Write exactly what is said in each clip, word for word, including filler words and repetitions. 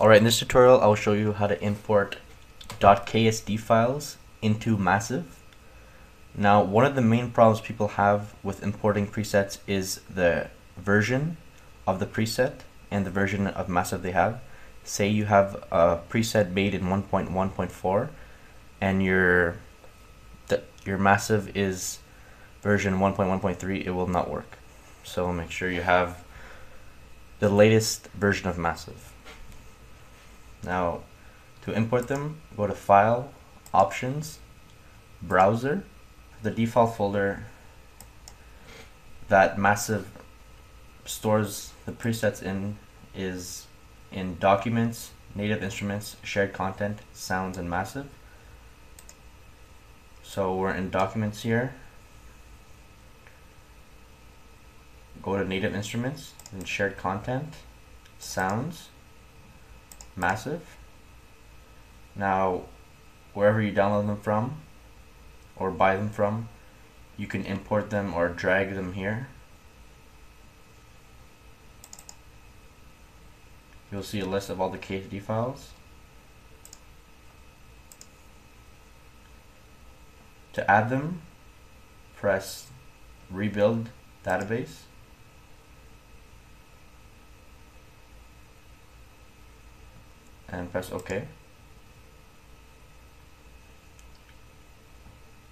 Alright, in this tutorial I will show you how to import .ksd files into Massive. Now, one of the main problems people have with importing presets is the version of the preset and the version of Massive they have. Say you have a preset made in one point one point four and your the, your Massive is version one point one point three, it will not work. So make sure you have the latest version of Massive. Now, to import them, go to File, Options, Browser, the default folder that Massive stores the presets in is in Documents, Native Instruments, Shared Content, Sounds, and Massive. So we're in Documents here. Go to Native Instruments and Shared Content, Sounds, Massive. Now, wherever you download them from or buy them from, you can import them or drag them here. You'll see a list of all the K S D files. To add them, press Rebuild Database. And press OK.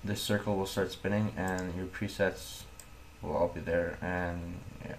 This circle will start spinning and your presets will all be there, and yeah.